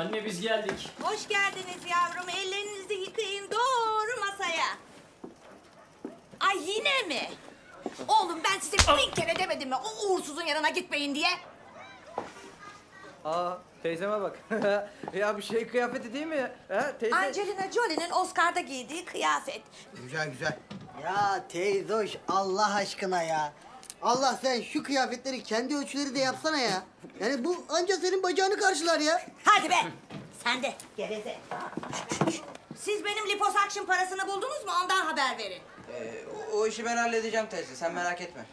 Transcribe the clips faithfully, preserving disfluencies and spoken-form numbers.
Anne biz geldik. Hoş geldiniz yavrum. Ellerinizi yıkayın doğru masaya. Ay yine mi? Oğlum ben size bin kere demedim mi o uğursuzun yanına gitmeyin diye? Aa teyzeme bak. Ya bir şey kıyafeti değil mi? Ha, teyze... Angelina Jolie'nin Oscar'da giydiği kıyafet. Güzel güzel. Ya teyzoş Allah aşkına ya. Allah sen şu kıyafetleri kendi ölçüleri de yapsana ya. Yani bu anca senin bacağını karşılar ya. Hadi be. Sen de geveze. Siz benim liposuction parasını buldunuz mu ondan haber verin. Ee, o, o işi ben halledeceğim teyze sen merak etme.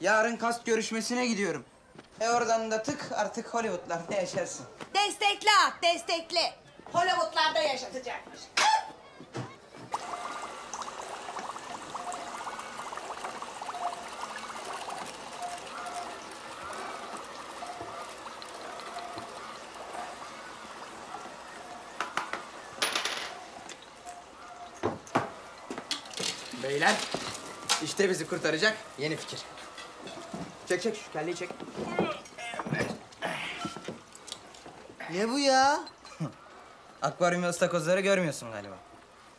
Yarın kast görüşmesine gidiyorum. E oradan da tık artık Hollywood'larda yaşarsın. Destekle at destekle. Hollywood'larda yaşatacakmış. Beyler, işte bizi kurtaracak yeni fikir. Çek çek şu kelleyi çek. Ne bu ya? Akvaryum ve ıstakozları görmüyorsun galiba.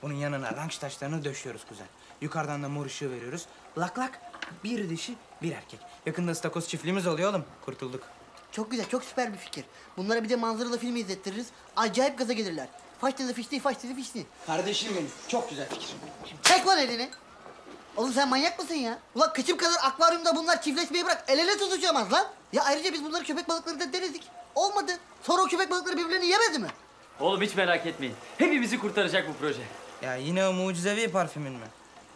Bunun yanına ranch taşlarını döşüyoruz kuzen. Yukarıdan da mor ışığı veriyoruz. Lak lak, bir dişi, bir erkek. Yakında ıstakoz çiftliğimiz oluyor oğlum. Kurtulduk. Çok güzel, çok süper bir fikir. Bunlara bir de manzaralı filmi izlettiririz. Acayip gaza gelirler. Faşteli fişti, faşteli fişti. Kardeşim benim, çok güzel fikir. Çek lan elini. Oğlum sen manyak mısın ya? Ulan kıçım kadar akvaryumda bunlar çiftleşmeyi bırak, el ele tutuşamaz lan. Ya ayrıca biz bunları köpek balıkları da denedik. Olmadı. Sonra o köpek balıkları birbirlerini yemedi mi? Oğlum hiç merak etmeyin. Hepimizi kurtaracak bu proje. Ya yine o mucizevi parfümün mü?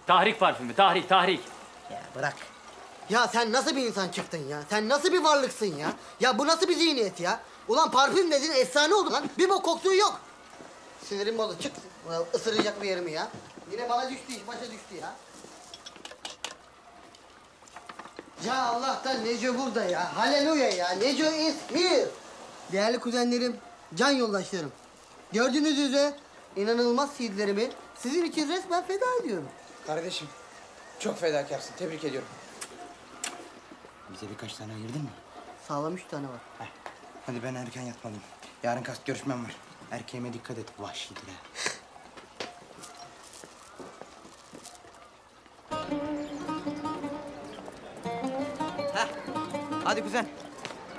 Tahrik parfümü, tahrik, tahrik. Ya bırak. Ya sen nasıl bir insan çıktın ya? Sen nasıl bir varlıksın ya? Ya bu nasıl bir zihniyet ya? Ulan parfüm dediğin efsane oldu lan. Bir bok koktuğu yok. Sinirim bozdu. Çık. Isıracak bir yerimi ya. Yine bana düştü, başa düştü ya. Ya Allah'tan Neco burada ya. Haleluya ya. Neco İzmir. Değerli kuzenlerim, can yoldaşlarım. Gördüğünüz üzere inanılmaz sihirlerimi sizin için resmen feda ediyorum. Kardeşim, çok fedakarsın. Tebrik ediyorum. Bize birkaç tane ayırdın mı? Sağlam üç tane var. Heh. Hadi ben erken yatmalıyım. Yarın kast görüşmem var. Erkeğime dikkat et, vahşidir ha. Heh, hadi kuzen.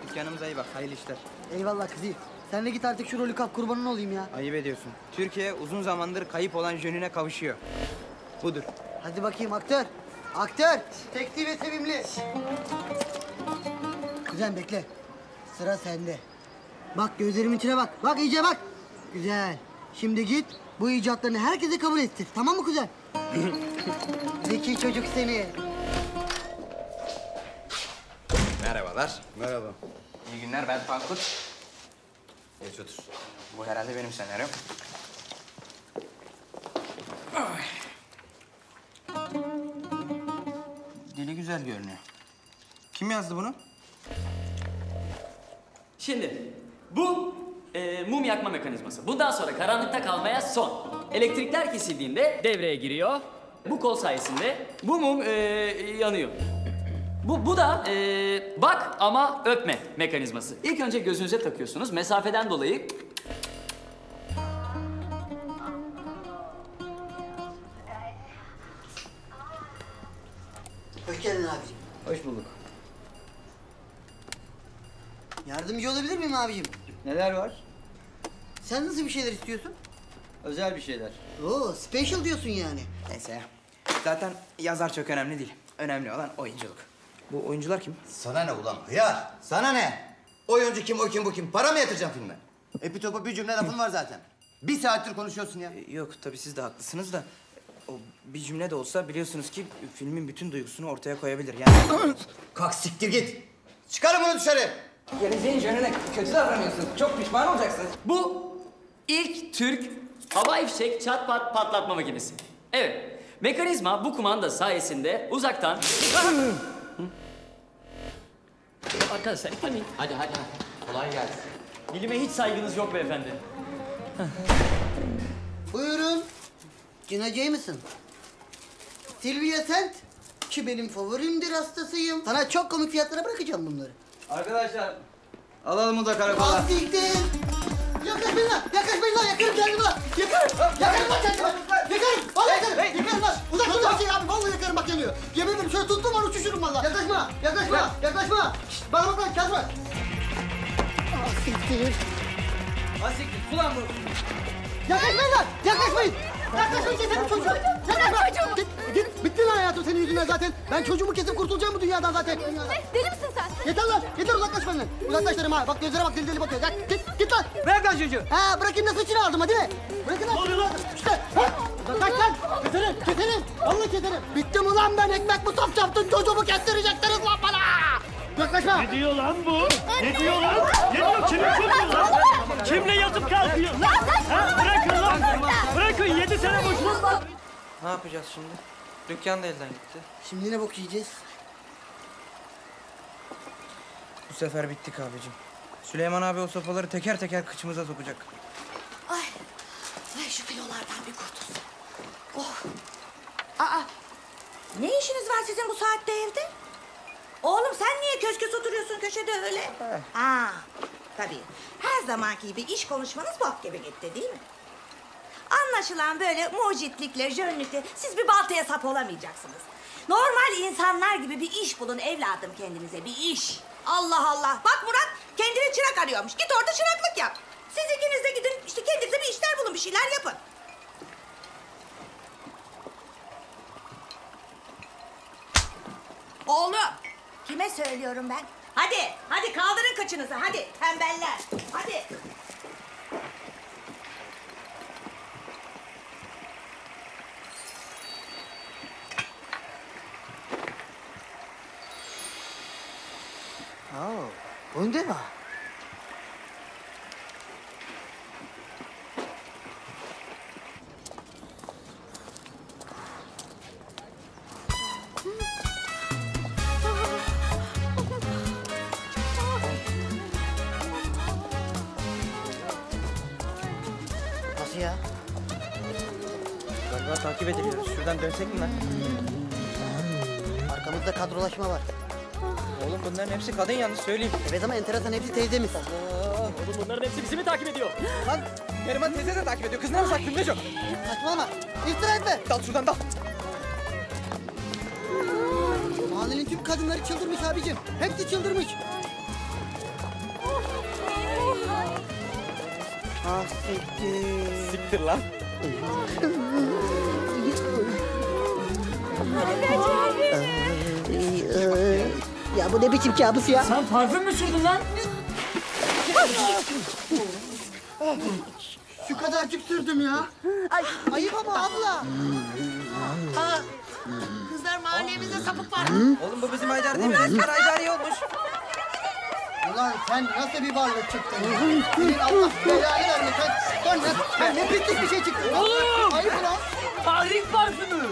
Dükkanımıza iyi bak, hayırlı işler. Eyvallah kızım. Sen de git artık şu rolü kap, kurbanın olayım ya. Ayıp ediyorsun. Türkiye uzun zamandır kayıp olan jönüne kavuşuyor. Budur. Hadi bakayım aktör. Aktör! Tekli ve sevimli. Kuzen bekle. Sıra sende. Bak gözlerimin içine bak. Bak iyice bak. Güzel. Şimdi git bu icatlarını herkese kabul ettir. Tamam mı kuzen? Zeki çocuk seni. Merhabalar. Merhaba. İyi günler ben Tankut. Geç otur. Bu herhalde benim senaryom. Dili güzel görünüyor. Kim yazdı bunu? Şimdi bu e, mum yakma mekanizması. Bundan sonra karanlıkta kalmaya son. Elektrikler kesildiğinde devreye giriyor. Bu kol sayesinde bu mum e, yanıyor. Bu, bu da e, bak ama öpme mekanizması. İlk önce gözünüze takıyorsunuz. Mesafeden dolayı... Hoş geldin abiciğim. Hoş bulduk. Yardımcı olabilir miyim abiciğim? Neler var? Sen nasıl bir şeyler istiyorsun? Özel bir şeyler. Oo, special diyorsun yani. Neyse ya. Zaten yazar çok önemli değil. Önemli olan oyunculuk. Bu oyuncular kim? Sana ne ulan hıyar? Sana ne? Oyuncu kim, o kim, bu kim? Para mı yatıracağım filme? Epitop'a bir cümle lafın var zaten. Bir saattir konuşuyorsun ya. Ee, yok tabii siz de haklısınız da... O bir cümle de olsa biliyorsunuz ki filmin bütün duygusunu ortaya koyabilir yani. Kalk siktir git. Çıkarın bunu dışarı. Geleceğin jönüne kötü davranıyorsun. Çok pişman olacaksın. Bu ilk Türk havai fişek çat pat patlatma makinesi. Evet. Mekanizma bu kumanda sayesinde uzaktan... Arkadaşlar hadi. Hadi hadi. Kolay gelsin. Bilime hiç saygınız yok beyefendi. Buyurun. Cinacı mısın? Sylvia Senth ki benim favorimdir hastasıyım. Sana çok komik fiyatlara bırakacağım bunları. Arkadaşlar alalım o da karakola. Asiktir. yaklaşmayın lan! Yaklaşmayın lan! Yakarım kendimi lan! Yakarım! Yakarım lan kendimi! Yakarım! Vallahi yakarım! Yakarım lan! Uzak dur bir şey abi! Vallahi yakarım bak yanıyor! Yemin ederim şöyle tuttum var uçuşurum valla! Yaklaşma! Yaklaşma! Yaklaşma! Şşşt! Bana bak lan! Kaçma! Asiktir! Asiktir! Ulan bu! Yaklaşmayın lan! Yaklaşmayın! Yaklaşmayın keserim çocuğu! Yaklaşma! Git! Git! Bitti lan hayatım senin yüzünden zaten! Ben çocuğumu kesip kurtulacağım bu dünyadan zaten! Deli misin sen? Yeter lan! Yeter uzaklaş benden! Uzaklaştırırım ha! Bak gözlere bak deli deli bakıyor! Git! Git, git lan! Bırak lan çocuğu! Ha bırakayım da sıçını aldım ha değil mi? Bırakın lan! Ne oluyor lan? İşte! Ha! Uzaklaş lan! Keserim! Keserim! Vallahi keserim! Bittim ulan ben! Ekmek mi top yaptın? Çocuğumu kestirecektiniz lan bana! Yaklaşma! Ne diyor lan bu? Ne diyor lan? Ne diyor? Kimi kovuyor lan? Kimle yatıp kalkıyor lan? Ha, bırakın lan! Bırakın! Yedi sene boşluk var! Ne yapacağız şimdi? Dükkan da elden gitti. Şimdi yine bok yiyeceğiz. Bu sefer bittik abicim. Süleyman abi o sopaları teker teker kıçımıza sokacak. Ay! Ay şu filolardan bir kurtulsun. Oh! Aa! Ne işiniz var sizin bu saatte evde? Oğlum sen niye köşküs oturuyorsun köşede öyle? He. Ha, tabii. Her zamanki gibi iş konuşmanız bok gibi gitti değil mi? Anlaşılan böyle mucitlikle, jönlükle siz bir baltaya sap olamayacaksınız. Normal insanlar gibi bir iş bulun evladım kendinize, bir iş. Allah Allah! Bak Murat, kendine çırak arıyormuş. Git orada çıraklık yap. Siz ikiniz de gidin, işte kendinize bir işler bulun, bir şeyler yapın. Oğlum! Kime söylüyorum ben? Hadi, hadi kaldırın kıçınızı, hadi tembeller, hadi. Oh, wunderbar. Nasıl ya? Galiba takip ediliyoruz. Şuradan dönsek mi lan? Arkamızda kadrolaşma var. Oğlum bunların hepsi kadın yalnız söyleyeyim. Evet ama enteresan hepsi teyzemiz. Allah! Oğlum bunların hepsi bizi mi takip ediyor? Lan Neriman teyze de takip ediyor. Kız nerede saklım Neco? Saçmalama! İftira etme! Dal şuradan dal! Mahallenin tüm kadınları çıldırmış abicim. Hepsi çıldırmış. Ah siktir. Siktir lan. Ya bu ne biçim kabus ya? Sen parfüm mü sürdün lan? Şu kadarcık sürdüm ya. Ay, ayıp ama abla. Aa, kızlar mahallemizde sapık var. Oğlum bu bizim Haydar değil mi? Oscar Haydar iyi olmuş. Ulan sen nasıl bir varlık çıktın? Senin Allah belanı vermiş. Sen, sen ne pislik bir şey çıktın. Oğlum! Ayıp ulan. Tarih parfümü.